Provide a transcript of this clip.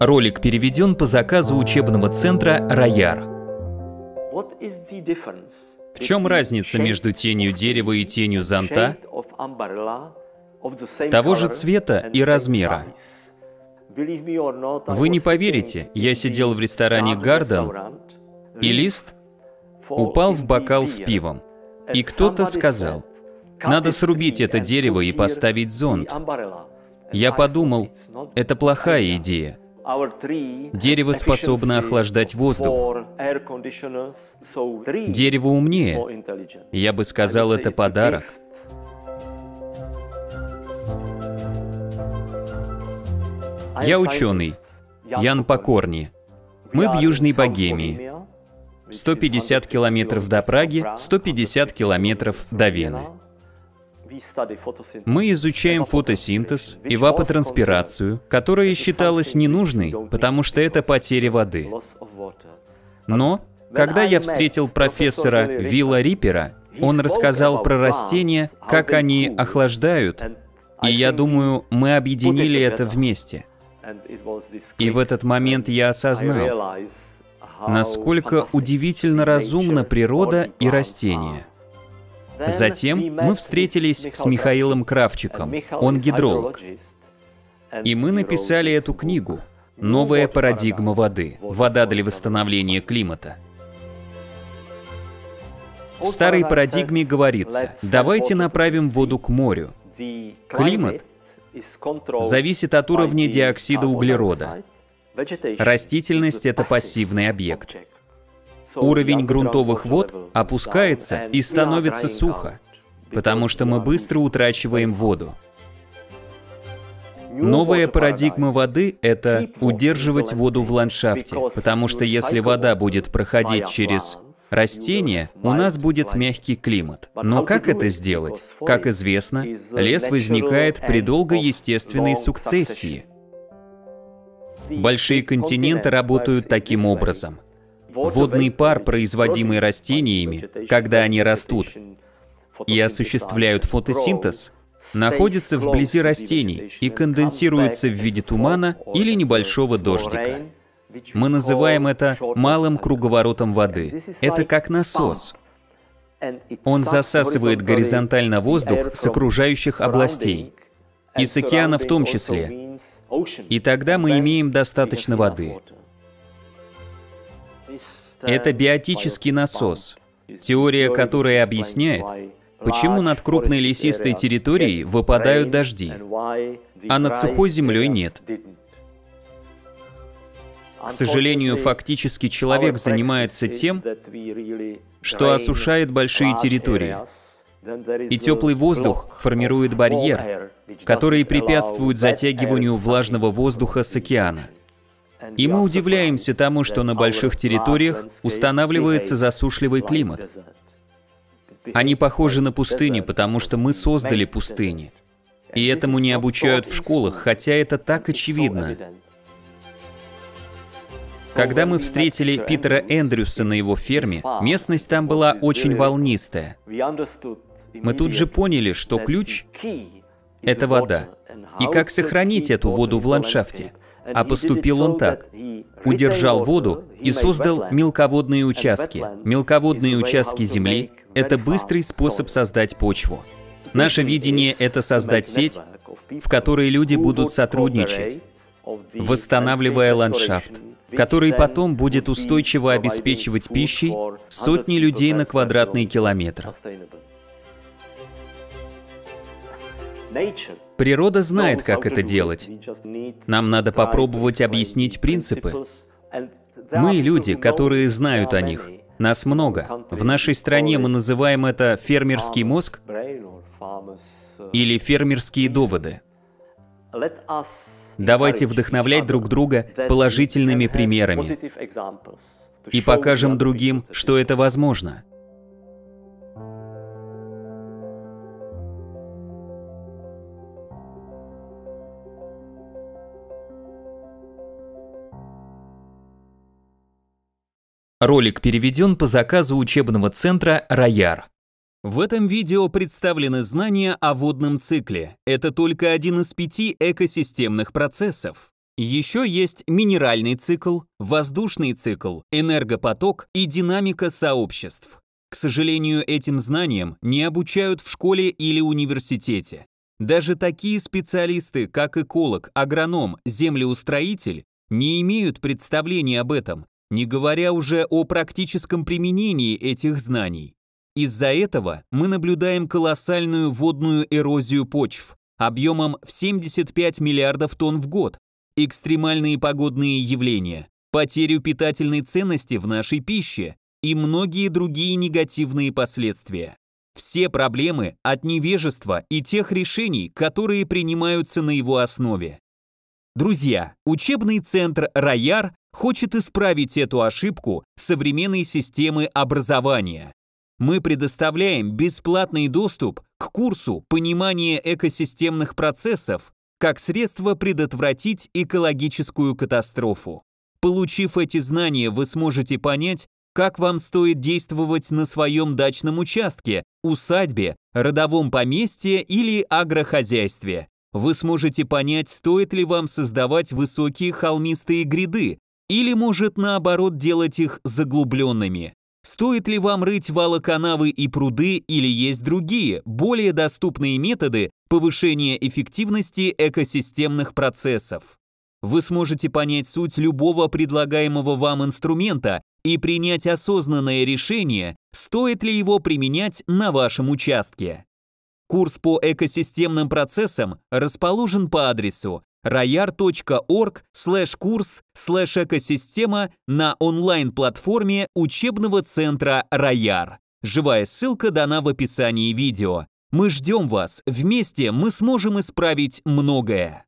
Ролик переведен по заказу учебного центра «РАЙАР». В чем разница между тенью дерева и тенью зонта того же цвета и размера? Вы не поверите, я сидел в ресторане «Гарден», и лист упал в бокал с пивом. И кто-то сказал: «Надо срубить это дерево и поставить зонт». Я подумал, это плохая идея. Дерево способно охлаждать воздух. Дерево умнее. Я бы сказал, это подарок. Я ученый, Ян Покорни. Мы в Южной Богемии. 150 километров до Праги, 150 километров до Вены. Мы изучаем фотосинтез, эвапотранспирацию, которая считалась ненужной, потому что это потеря воды. Но, когда я встретил профессора Вила Рипера, он рассказал про растения, как они охлаждают, и я думаю, мы объединили это вместе. И в этот момент я осознал, насколько удивительно разумна природа и растения. Затем мы встретились с Михаилом Кравчиком, он гидролог. И мы написали эту книгу «Новая парадигма воды. Вода для восстановления климата». В старой парадигме говорится: давайте направим воду к морю. Климат зависит от уровня диоксида углерода. Растительность – это пассивный объект. Уровень грунтовых вод опускается и становится сухо, потому что мы быстро утрачиваем воду. Новая парадигма воды – это удерживать воду в ландшафте, потому что если вода будет проходить через растения, у нас будет мягкий климат. Но как это сделать? Как известно, лес возникает при долгоестественной сукцессии. Большие континенты работают таким образом. Водный пар, производимый растениями, когда они растут и осуществляют фотосинтез, находится вблизи растений и конденсируется в виде тумана или небольшого дождика. Мы называем это малым круговоротом воды. Это как насос. Он засасывает горизонтально воздух с окружающих областей, и с океана в том числе. И тогда мы имеем достаточно воды. Это биотический насос, теория которой объясняет, почему над крупной лесистой территорией выпадают дожди, а над сухой землей нет. К сожалению, фактически человек занимается тем, что осушает большие территории, и теплый воздух формирует барьер, который препятствует затягиванию влажного воздуха с океана. И мы удивляемся тому, что на больших территориях устанавливается засушливый климат. Они похожи на пустыни, потому что мы создали пустыни. И этому не обучают в школах, хотя это так очевидно. Когда мы встретили Питера Эндрюса на его ферме, местность там была очень волнистая. Мы тут же поняли, что ключ — это вода. И как сохранить эту воду в ландшафте? А поступил он так. Удержал воду и создал мелководные участки. Мелководные участки земли – это быстрый способ создать почву. Наше видение – это создать сеть, в которой люди будут сотрудничать, восстанавливая ландшафт, который потом будет устойчиво обеспечивать пищей сотни людей на квадратный километр. Природа знает, как это делать. Нам надо попробовать объяснить принципы. Мы люди, которые знают о них. Нас много. В нашей стране мы называем это фермерский мозг или фермерские доводы. Давайте вдохновлять друг друга положительными примерами и покажем другим, что это возможно. Ролик переведен по заказу учебного центра «РАЯР». В этом видео представлены знания о водном цикле. Это только один из 5 экосистемных процессов. Еще есть минеральный цикл, воздушный цикл, энергопоток и динамика сообществ. К сожалению, этим знаниям не обучают в школе или университете. Даже такие специалисты, как эколог, агроном, землеустроитель, не имеют представления об этом, не говоря уже о практическом применении этих знаний. Из-за этого мы наблюдаем колоссальную водную эрозию почв объемом в 75 миллиардов тонн в год, экстремальные погодные явления, потерю питательной ценности в нашей пище и многие другие негативные последствия. Все проблемы от невежества и тех решений, которые принимаются на его основе. Друзья, учебный центр «РАЙАР» хочет исправить эту ошибку современной системы образования. Мы предоставляем бесплатный доступ к курсу «Понимание экосистемных процессов» как средство предотвратить экологическую катастрофу. Получив эти знания, вы сможете понять, как вам стоит действовать на своем дачном участке, усадьбе, родовом поместье или агрохозяйстве. Вы сможете понять, стоит ли вам создавать высокие холмистые гряды, или, может, наоборот, делать их заглубленными. Стоит ли вам рыть валоканавы и пруды, или есть другие, более доступные методы повышения эффективности экосистемных процессов. Вы сможете понять суть любого предлагаемого вам инструмента и принять осознанное решение, стоит ли его применять на вашем участке. Курс по экосистемным процессам расположен по адресу rayar.org/курс/экосистема на онлайн-платформе учебного центра «РАЙАР». Живая ссылка дана в описании видео. Мы ждем вас, вместе мы сможем исправить многое.